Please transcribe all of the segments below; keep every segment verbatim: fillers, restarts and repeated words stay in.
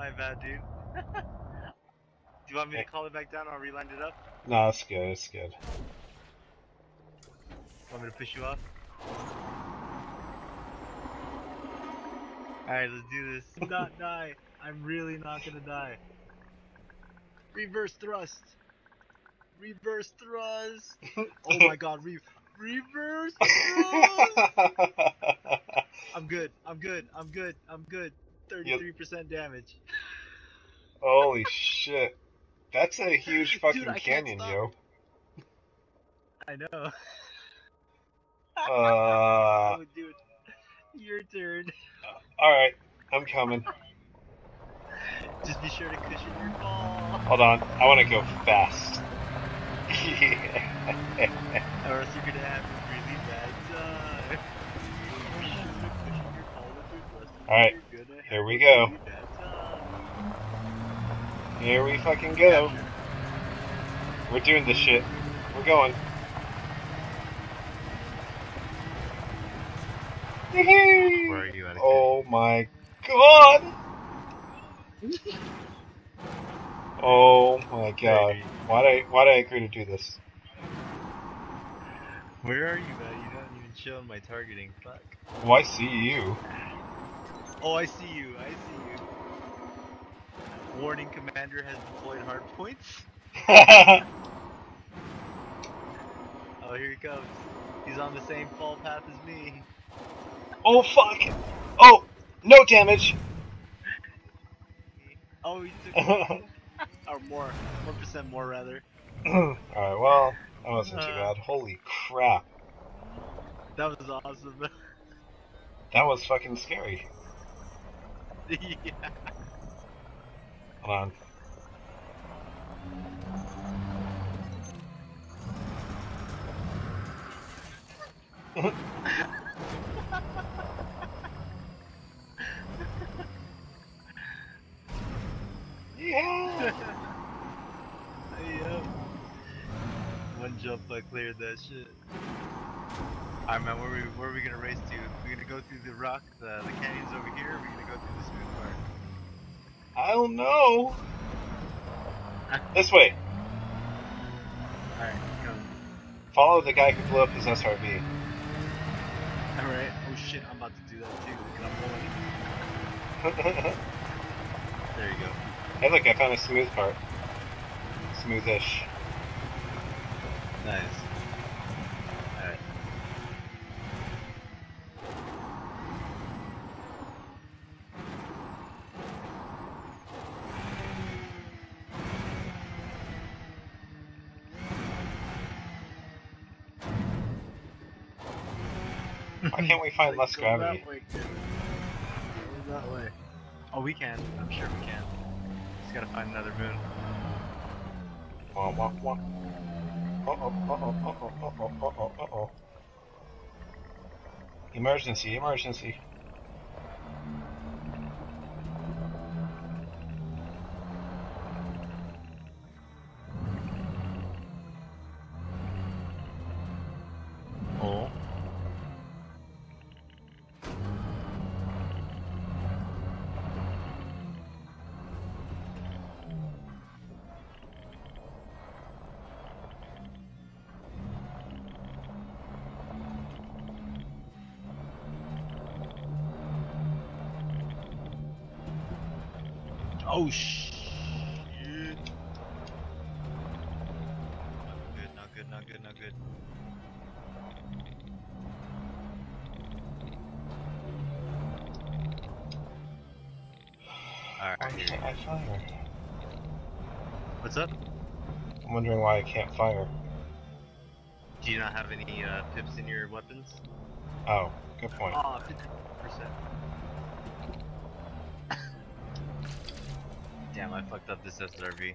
My bad, dude. Do you want me to call it back down or reline it up? No, it's good, it's good. Want me to push you off? Alright, let's do this. Not die. I'm really not gonna die. Reverse thrust. Reverse thrust. Oh my god, re reverse thrust. I'm good. I'm good. I'm good. I'm good. thirty-three percent damage. Holy shit. That's a huge fucking Dude, canyon, yo. I know. Uh, oh, dude. Your turn. Alright, I'm coming. Just be sure to cushion your fall. Hold on, I want to go fast. Yeah. Or else you're going to have a really bad time. Be sure to cushion your fall with your blessing. Alright, here we go. Really here we fucking go. Capture. We're doing this shit. We're going. Where are you at? Oh my god! Oh my god! Why did I why did I agree to do this? Where are you, man? You haven't even shown my targeting. Fuck. Oh, I see you. Oh, I see you. I see you. Warning, commander has deployed hard points. Oh, here he comes. He's on the same fall path as me. Oh fuck! Oh! No damage! Oh, he took or more. one percent more, rather. Alright, well, that wasn't too bad. Holy crap. That was awesome. That was fucking scary. Yeah. Hold on. Yeah. Yep. One jump, I cleared that shit. Alright, man, where are we where are we gonna race to? We're gonna go through the rock, the, the canyons over here, or we're gonna go through the smooth part? I don't know. This way. Alright, go. Follow the guy who blew up his S R V. Alright, oh shit, I'm about to do that too. Look at I'm rolling. There you go. Hey look, I found a smooth part. Smoothish. Nice. Alright. Why can't we find less gravity? Go that way, go that way. Oh, we can. I'm sure we can. Gotta find another moon. Uh-oh, uh-oh, uh-oh, uh-oh, uh-oh, uh-oh, uh-oh, uh-oh. Emergency, emergency. Oh. Oh shit. Not good, not good, not good, not good. Alright, here can't I fire? What's up? I'm wondering why I can't fire. Do you not have any uh, pips in your weapons? Oh, good point. Oh, fifty percent. Damn, I fucked up this S R V.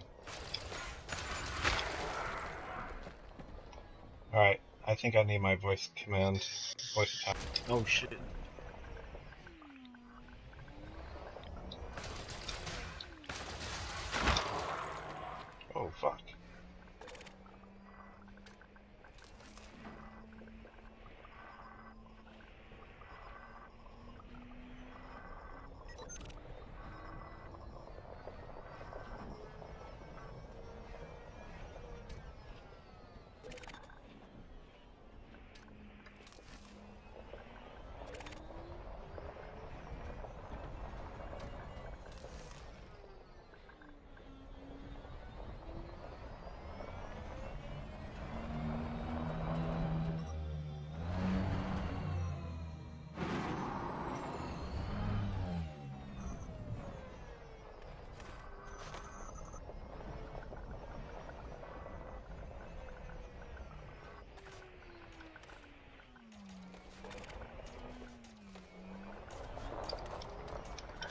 Alright, I think I need my voice command. Voice attack. Oh shit. Oh fuck.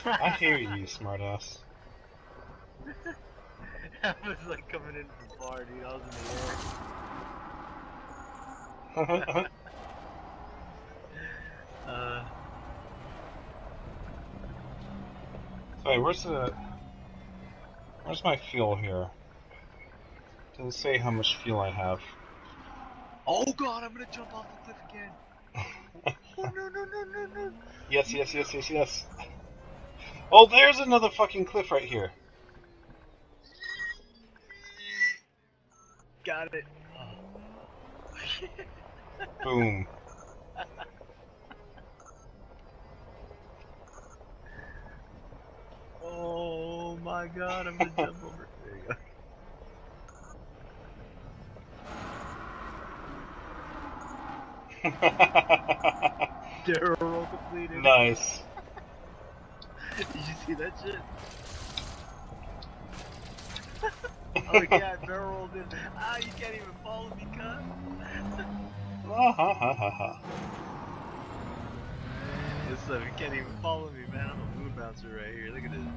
I hear you, smartass. That was like coming in from far, dude. I was in the air. uh. So wait, where's the? Where's my fuel here? Doesn't say how much fuel I have. Oh God! I'm gonna jump off the cliff again. Oh, no, no, no, no, no. Yes, yes, yes, yes, yes. Oh, there's another fucking cliff right here. Got it. Oh. Boom. Oh my God, I'm gonna jump over. There you go. Roll completed. Nice. Did you see that shit? Oh yeah, I barrel rolled in. Ah, you can't even follow me, cunt. Ha ha ha ha ha. Listen, you can't even follow me, man. I'm a moon bouncer right here. Look at this.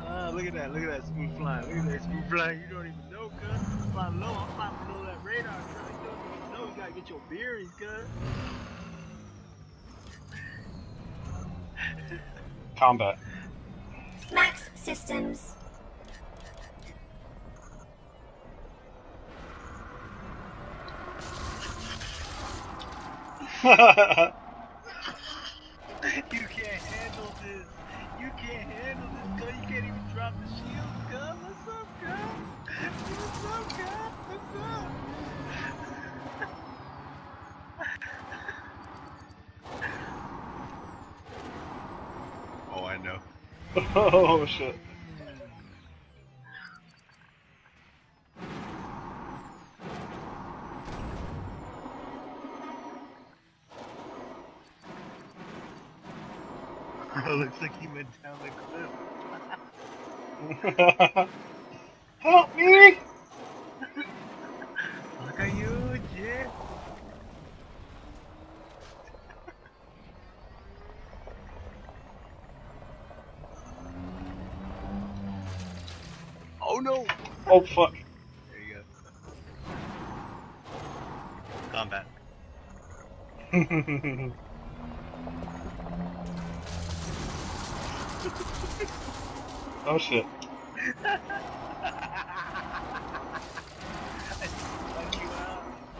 Ah, look at that. Look at that smooth flying. Look at that smooth flying. You don't even know, cunt. I'm flying low. I'm flying below that radar, cunt. You don't even know. You gotta get your bearings, cunt. Combat. Max systems. You can't handle this. You can't handle this, girl. You can't even drop the shield, girl. What's up, girl? What's up, girl? What's up? Oh, I know. Oh, shit. Bro, looks like he went down the cliff. Help me! Look at you, Jim. Oh no! Oh fuck. There you go. Combat. Oh shit.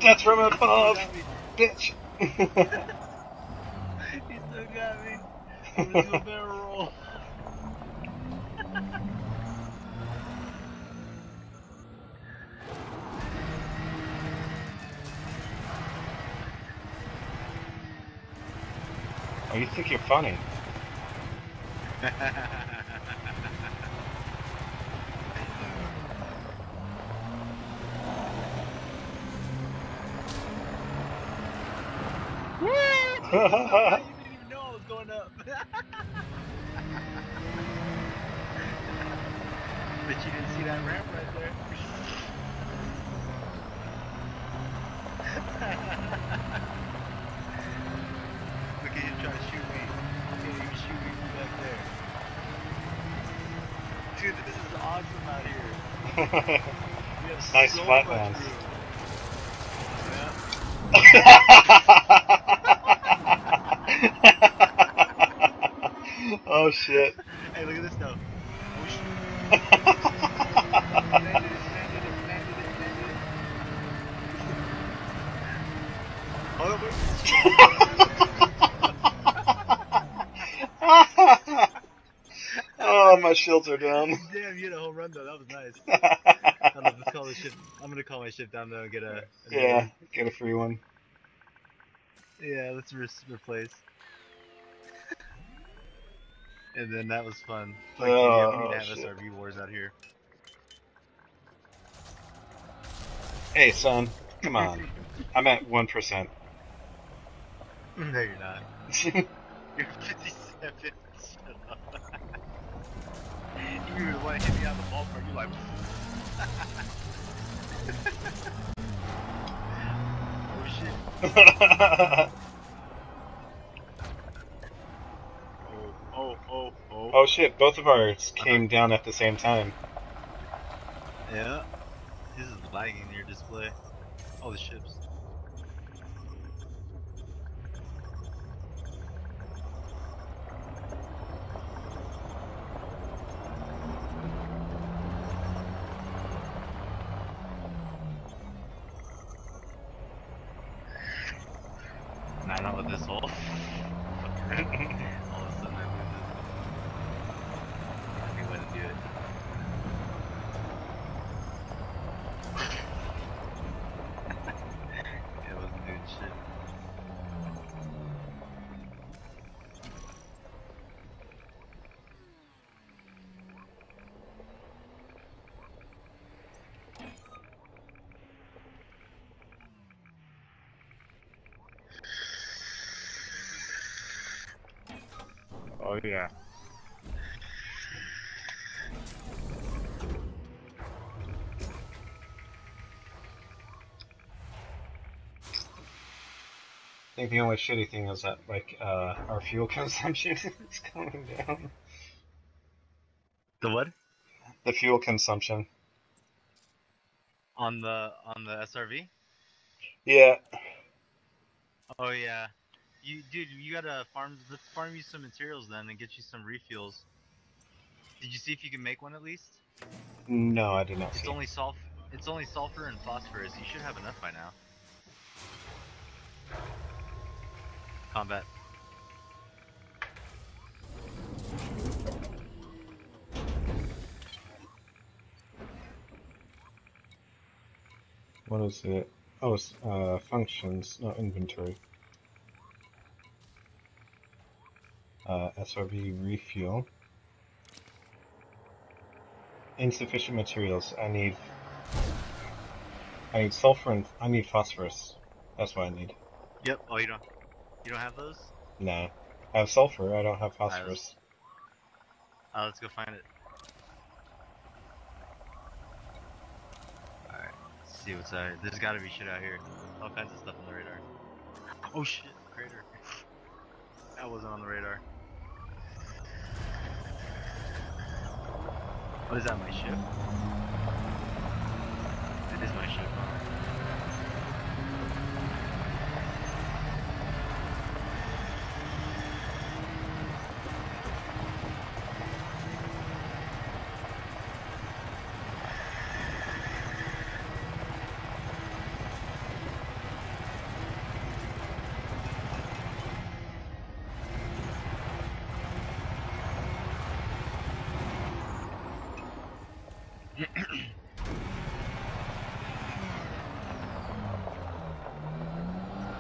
That's from above! Bitch! He still got me. I'm gonna do a barrel roll. Oh, you think you're funny. You didn't even know I was going up. But you didn't see that ramp right there. Look at you trying to shoot me. You can't even shoot me from back there. Dude, this is awesome out here. We have nice so flatlands. Yeah. Oh shit. Hey, look at this though. Oh shit. Landed it, landed it, landed it, landed it. Hold up, wait. Oh, my shields are down. Damn, you had a whole run though, that was nice. I don't know, let's call this ship. I'm gonna call my ship down though and get a. Yeah, one. Get a free one. Yeah, let's re replace. And then that was fun. Like, oh, yeah, we need to have shit. S R V wars out here. Hey, son, come on. I'm at one percent. No, you're not. You're fifty-seven. Shut up. You were the one hit me out of the ballpark. You're like. Oh shit. Oh, oh, oh, oh, oh, Oh shit, both of ours came down at the same time. Yeah. This is lagging your display. All the ships. I don't know what this whole all of a sudden I lose it. I wouldn't do it. It wasn't doing shit. Oh yeah. I think the only shitty thing is that, like, uh, our fuel consumption is going down. The what? The fuel consumption. On the on the S R V? Yeah. Oh yeah. You, dude, you gotta farm, let's farm you some materials then and get you some refuels. Did you see if you can make one at least? No, I did not it's see. Only sulf it's only sulfur and phosphorus. You should have enough by now. Combat. What is it? Oh, it's uh, functions, not inventory. Uh, S R V refuel. Insufficient materials. I need. I need sulfur and I need phosphorus. That's what I need. Yep. Oh, you don't. You don't have those? No. I have sulfur. I don't have phosphorus. All right, let's, uh, let's go find it. All right. Let's see what's out here. There's got to be shit out here. All kinds of stuff on the radar. Oh shit! Crater. That wasn't on the radar. Oh, is that my ship? It is my ship.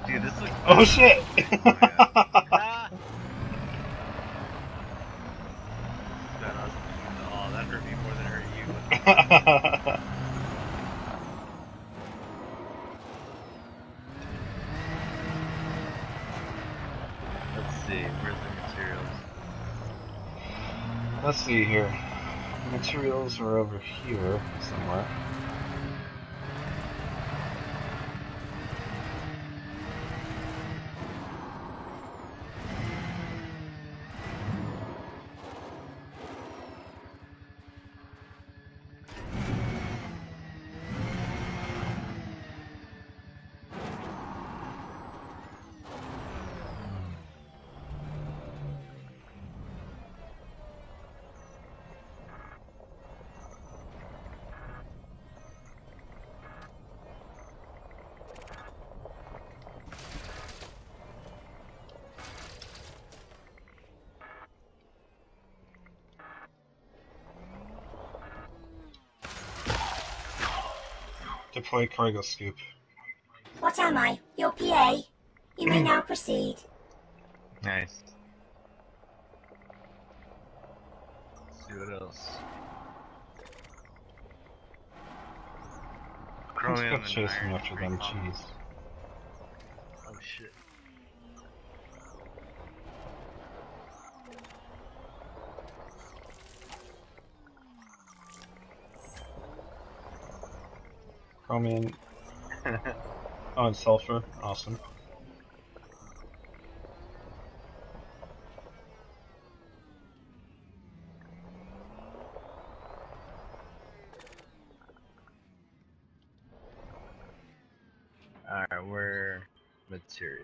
Dude, this looks oh shit! Oh, ah. that, was, oh, that hurt me more than it hurt you. Let's see, where's the materials? Let's see here. Materials are over here somewhere. Deploy cargo scoop. What am I? Your P A. You may now proceed. Nice. Let's see what else. Chromium and iron. Much of them, jeez. Oh shit. Chromium. Oh, and sulfur. Awesome. material.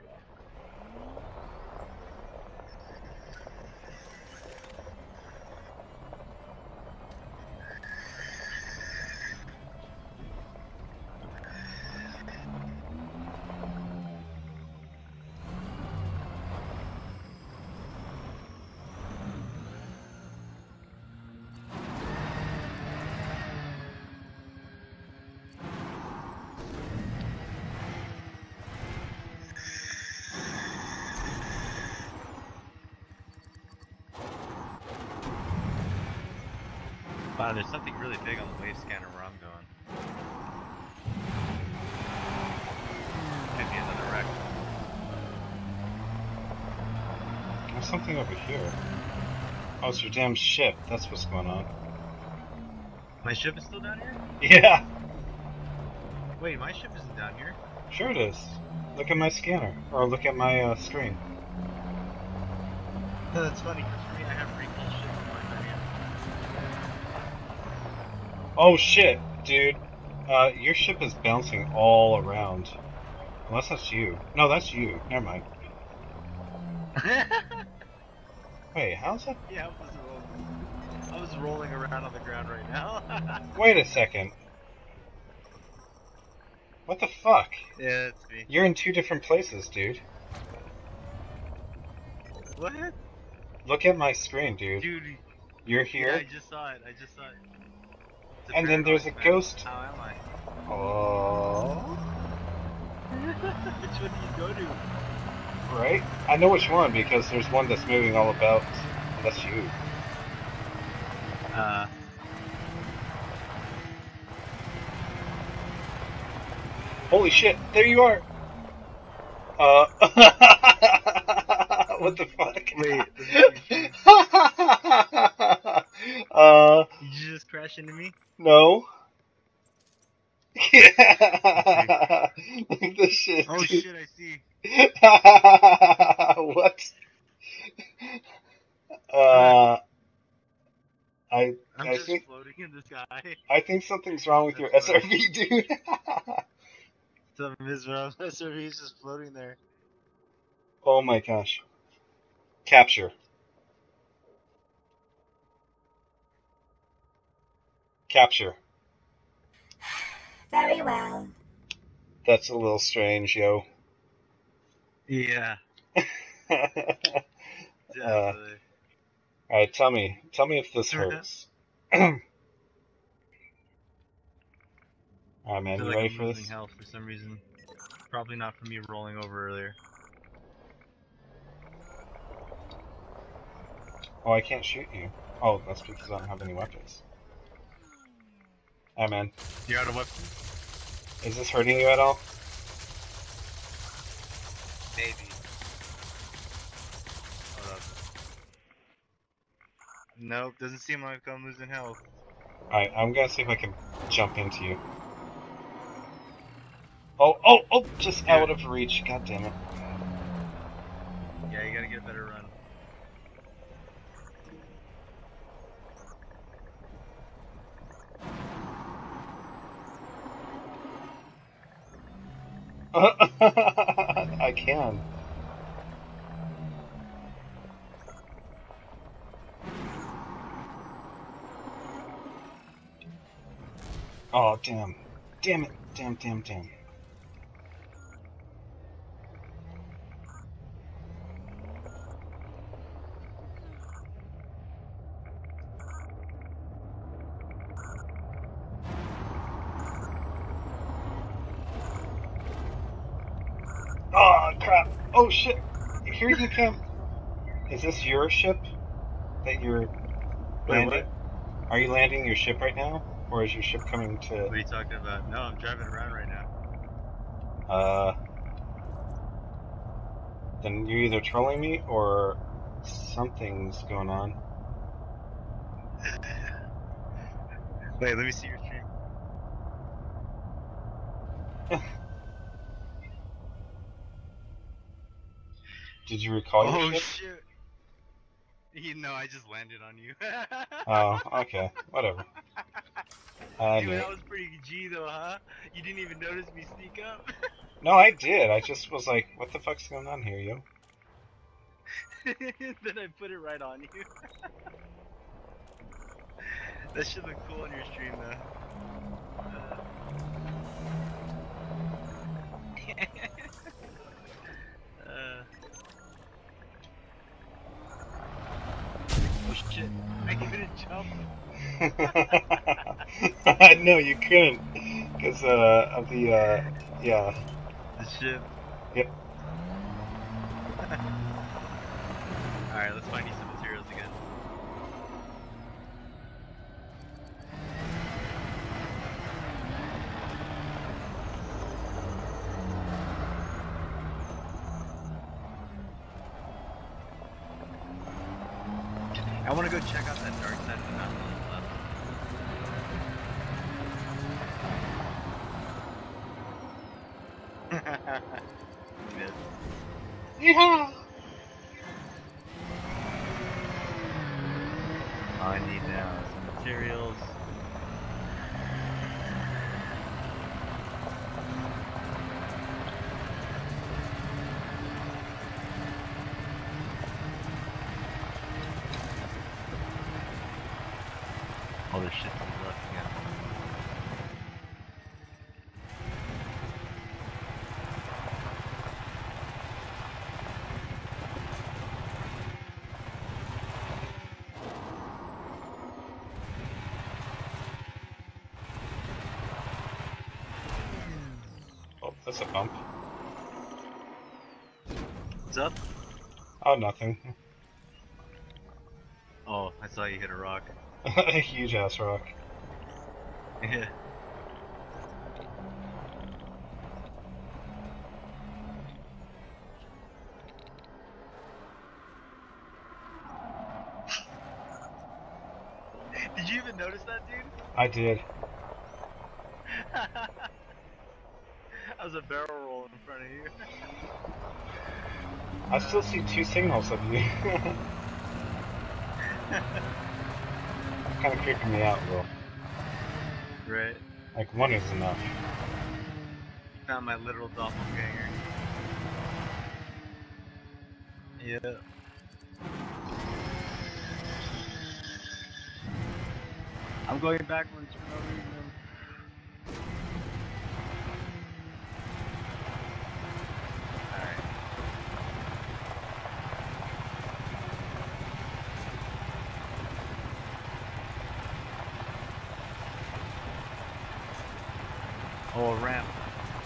Wow, there's something really big on the wave scanner where I'm going. Could be another wreck. There's something over here. Oh, it's your damn ship. That's what's going on. My ship is still down here? Yeah. Wait, my ship isn't down here. Sure it is. Look at my scanner. Or look at my uh, screen. No, that's funny, because for me, I have recall ships. Oh shit, dude. Uh, your ship is bouncing all around. Unless that's you. No, that's you. Never mind. Wait, how's that? Yeah, I was, rolling. I was rolling around on the ground right now. Wait a second. What the fuck? Yeah, it's me. You're in two different places, dude. What? Look at my screen, dude. Dude. You're here? Yeah, I just saw it. I just saw it. And then there's a ghost. How am I? Oh. Which one do you go to? Right? I know which one because there's one that's moving all about. That's you. Uh. Holy shit! There you are. Uh. What the fuck? Wait. uh. Did you just crash into me? No. Yeah. Look at this shit. Oh dude. Shit, I see. What? Uh. I. I'm I just think, floating in the sky. I think something's wrong with That's your funny. S R V, dude. Something is wrong. S R V is just floating there. Oh my gosh. Capture. Capture. Very well. That's a little strange, yo. Yeah. Definitely. Uh, Alright, tell me. Tell me if this hurts. Alright, man. You like ready I'm for this? Health for some reason. Probably not from me rolling over earlier. Oh, I can't shoot you. Oh, that's because I don't have any weapons. Alright, man. You're out of weapons? Is this hurting you at all? Maybe. Hold up. Nope, doesn't seem like I'm losing health. Alright, I'm gonna see if I can jump into you. Oh, oh, oh! Just yeah. Out of reach, god damn it. Yeah, you gotta get a better run. I can. Oh, damn. Damn it. Damn, damn, damn. Oh shit! Here you come. Is this your ship that you're landing? Are you landing your ship right now, or is your ship coming to? What are you talking about? No, I'm driving around right now. Uh. Then you're either trolling me or something's going on. Wait, let me see your stream. Did you recall oh, your ship? Oh shit! You know, I just landed on you. Oh, okay, whatever. I Dude, knew. That was pretty G though, huh? You didn't even notice me sneak up. No, I did. I just was like, what the fuck's going on here, yo? Then I put it right on you. That should look cool on your stream, though. Uh... uh... Oh shit, I couldn't jump. No, you couldn't. Because uh, of the, uh, yeah. The ship. Yep. Alright, let's find you some materials again. I want to go check out that dark side of the mountain on the left. Good. Yeehaw! All I need now is some materials. Oh, there's shit to the left, yeah. Oh, that's a bump. What's up? Oh, nothing. Oh, I saw you hit a rock. A huge ass rock. Yeah. Did you even notice that, dude? I did. That was a barrel roll in front of you. I still see two signals of you. Kind of creeping me out, bro. Right. Like one is enough. Found my literal doppelganger. Yeah. I'm going backwards for no reason. Oh, a ramp.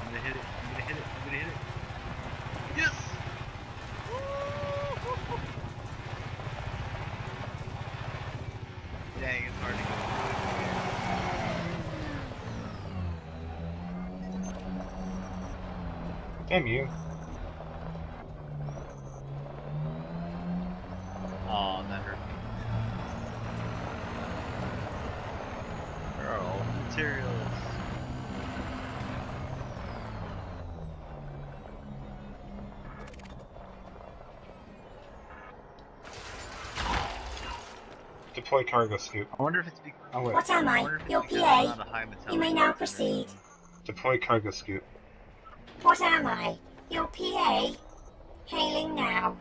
I'm gonna hit it. I'm gonna hit it. I'm gonna hit it. Yes! Woo! Dang, it's hard to go through. Damn you. Aw, oh, that hurt me. Girl, materials. Deploy cargo scoop. I wonder if it's because. Oh, what's on line? Your P A. You may now proceed. Deploy cargo scoop. What am I? Your P A. Hailing now.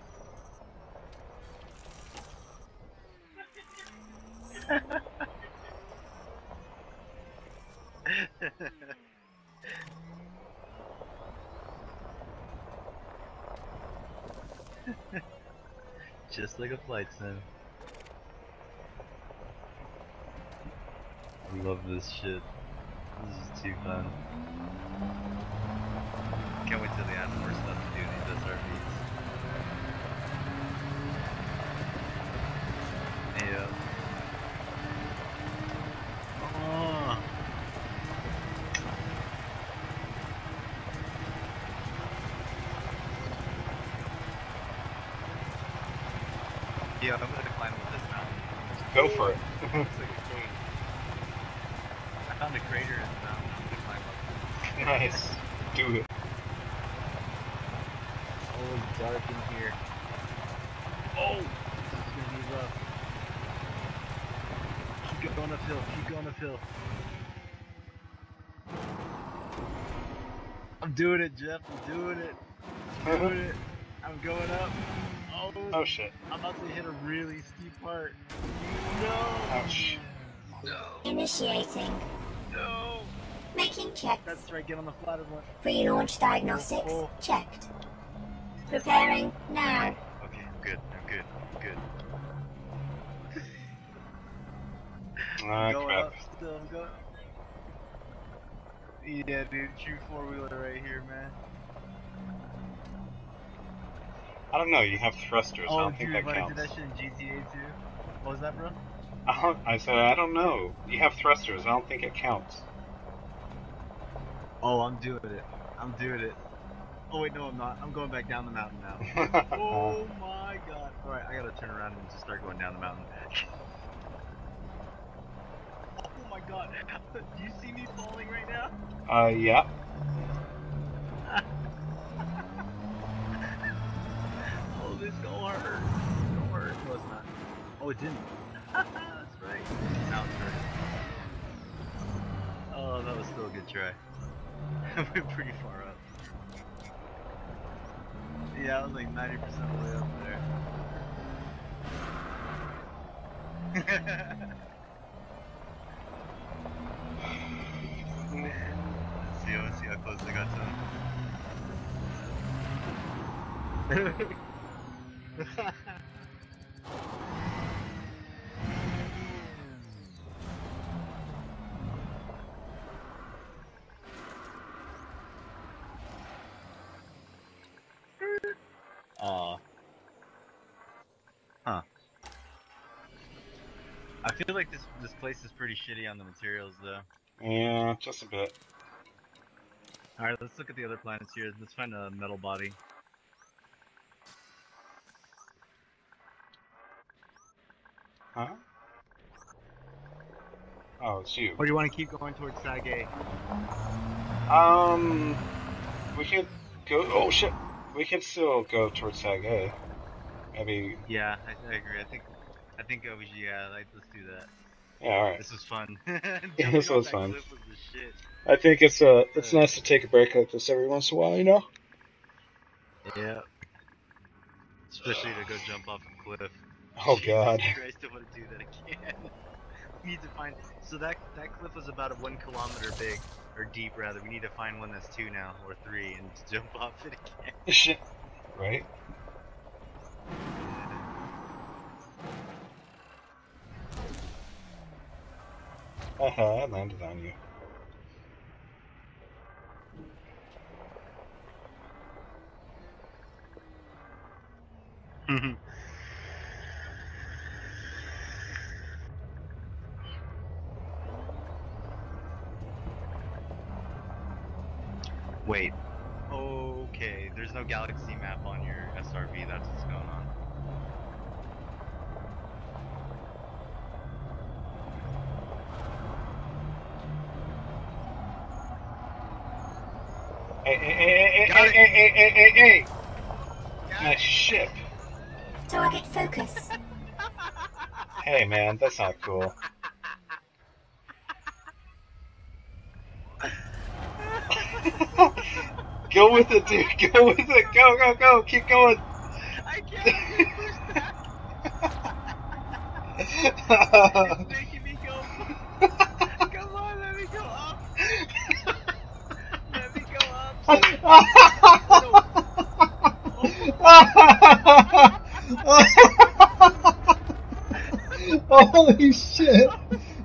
Just like a flight sim. I love this shit. This is too fun. Can't wait till they add more stuff to do in these S R Vs. Yeah. Oh. Yeah, I'm gonna climb up this mountain. Go for it. It's like a queen. I found a crater in the mountain. I'm gonna climb up. Nice. Do it. Oh, it's dark in here. Oh! This is gonna be rough. Keep going uphill, keep going uphill. I'm doing it, Jeff. I'm doing it. I'm doing it. I'm going up. Oh, oh shit. I'm about to hit a really steep part. No. Ouch. No. Initiating. No. Making checks. That's right, get on the flatter one. Pre-launch diagnostics oh. checked. Preparing now. Okay, I'm good. I'm good. I'm good. Ah, oh, crap. Up, still, I'm going. Yeah, dude, true four-wheeler right here, man. I don't know, you have thrusters, oh, I don't dude, think that counts. Oh, dude, I did that shit in G T A too. What was that, bro? I, don't, I said, I don't know. You have thrusters, I don't think it counts. Oh, I'm doing it. I'm doing it. Oh, wait, no, I'm not. I'm going back down the mountain now. Oh, my God. All right, I gotta turn around and just start going down the mountain. Oh, my God. Do you see me falling right now? Uh, yeah. Oh, this all hurt. Don't hurt. It was not. Oh, it didn't. That's right. Now it's hurting. Oh, that was still a good try. I went pretty far up. Yeah, I was like ninety percent of the way up there. Man. Let's see, let's see how close I got to him. Aw. Huh. I feel like this this place is pretty shitty on the materials though. Yeah, just a bit. Alright, let's look at the other planets here. Let's find a metal body. Huh? Oh, it's you. Or do you want to keep going towards Sag A? Um... We could go... Oh shit! We could still go towards Sag A. Maybe... Yeah, I, I agree. I think... I think it was, yeah, like, let's do that. Yeah, alright. This was fun. Yeah, this was fun. Was shit. I think it's uh, it's uh, nice to take a break like this every once in a while, you know? Yeah. Especially uh, to go jump off a cliff. Oh Jesus God. Christ, I want to do that again. We need to find... So that that cliff was about one kilometer big, or deep rather. We need to find one that's two now, or three, and jump off it again. Shit. Right? Haha, I landed on you. Mm-hmm. Wait. Okay, there's no galaxy map on your S R V, that's what's going on. Hey, hey, hey, hey, hey, hey, hey, hey, hey, hey! Nice ship. Target focus. Hey, man, that's not cool. Go with it, dude. Go with it. Go, go, go. Keep going. I can't push back. It's making me go. Come on, let me go up. No. Holy shit!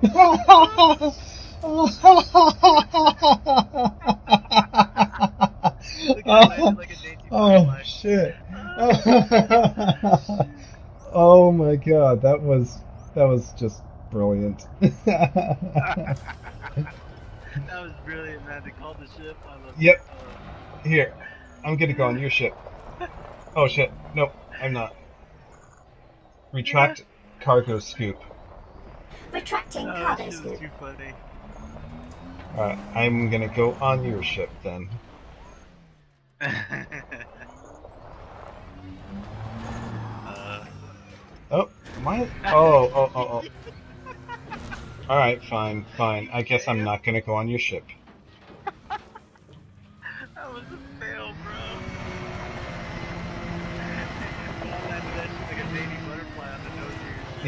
Oh shit! Oh my God, that was that was just brilliant. That was brilliant, man. They called the ship. I love yep. It. Here. I'm gonna go on your ship. Oh shit. Nope. I'm not. Retract yeah. cargo scoop. Retracting oh, cargo scoop. Too funny. Alright. I'm gonna go on your ship then. uh. Oh. My. Oh. Oh. Oh. Oh. Alright, fine, fine. I guess I'm not gonna go on your ship. That was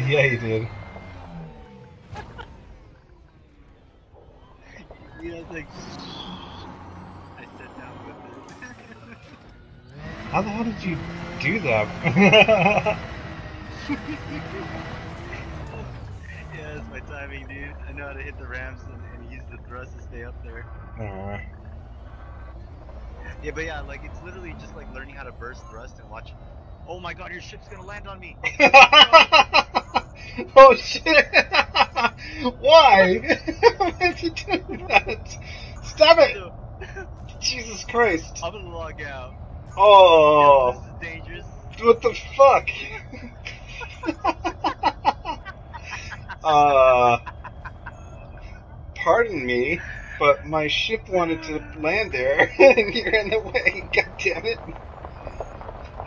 Yeah, he did. Yeah, it's like... I sat down with it. How the hell did you do that? Yeah, that's my timing, dude. I know how to hit the ramps and, and use the thrust to stay up there. Alright. Yeah, but yeah, like, it's literally just like learning how to burst thrust and watch. Oh my god, your ship's gonna land on me! Oh shit! Why? Why did you do that? Stop it! Jesus Christ! I'm gonna log out. Oh! Yeah, this is dangerous. What the fuck? uh, pardon me, but my ship wanted to land there, and you're in the way. God damn it!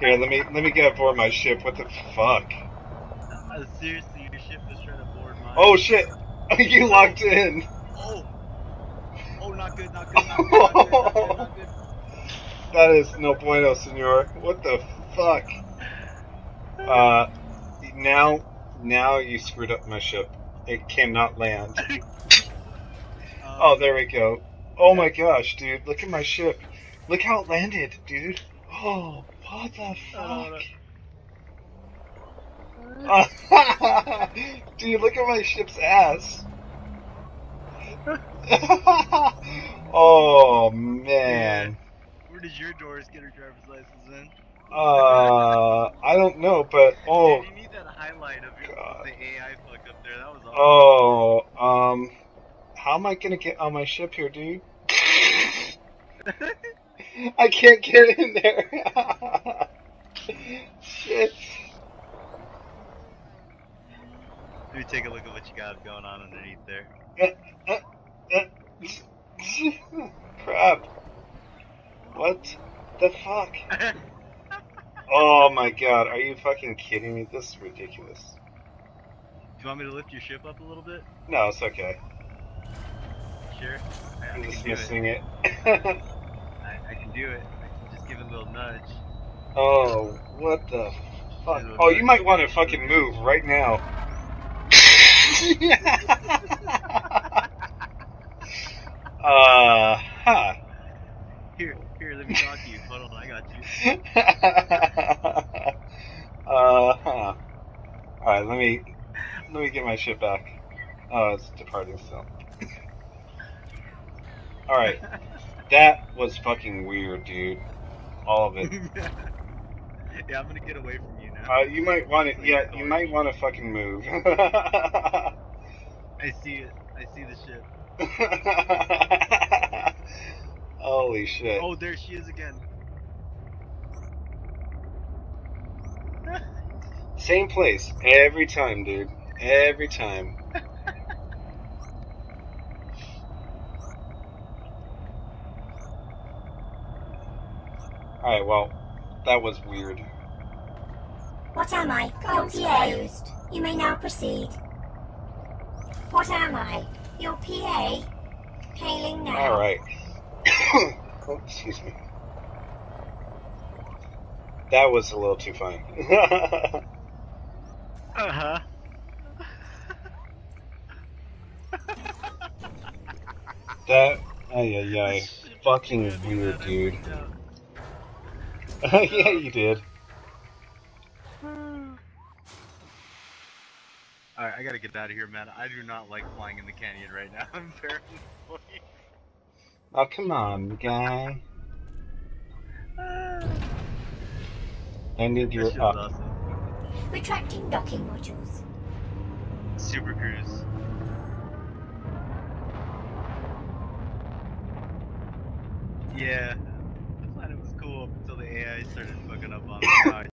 Here, let me let me get aboard my ship. What the fuck? Uh, seriously, your ship is trying to board mine. Oh shit! You locked in. Oh. Oh, not good, not good, not good, not good, not good, not good. That is no bueno, senor. What the fuck? Uh, now, now you screwed up my ship. It cannot land. um, oh, there we go. Oh my gosh, dude! Look at my ship. Look how it landed, dude. Oh. What the fuck? Uh, dude, look at my ship's ass. Oh, man. Where did your doors get her driver's license in? Uh, I don't know, but... Oh, dude, you need that highlight of your, the A I fuck up there. That was awesome. Oh, um... How am I gonna get on my ship here, dude? I can't get in there. Shit. Let me take a look at what you got going on underneath there. Uh, uh, uh. Crap. What the fuck? Oh my god, are you fucking kidding me? This is ridiculous. Do you want me to lift your ship up a little bit? No, it's okay. Sure? Yeah, I'm just missing it. it. I can do it. I can just give it a little nudge. Oh, what the fuck? Oh, you might want to fucking move right now. uh, huh. Here, here, let me talk to you. Hold on, I got you. uh, huh. Alright, let me, let me get my shit back. Oh, it's departing still. Alright. That was fucking weird, dude. All of it. Yeah, I'm gonna get away from you now. Uh, you might want to, yeah, you might want to fucking move. I see it. I see the ship. Holy shit. Oh, there she is again. Same place. Every time, dude. Every time. Alright, well, that was weird. What am I? Confused. You may now proceed. What am I? Your P A? Hailing now. Alright. Oh, excuse me. That was a little too funny. Uh-huh. That, ay, ay, ay. Fucking weird, dude. Yeah, you did. Alright, I gotta get out of here, man. I do not like flying in the canyon right now. I'm very annoyed. Oh, come on, guy. I need your up. Awesome. Retracting docking modules. Super Cruise. Yeah. I thought it was cool until the A I started fucking up on the side.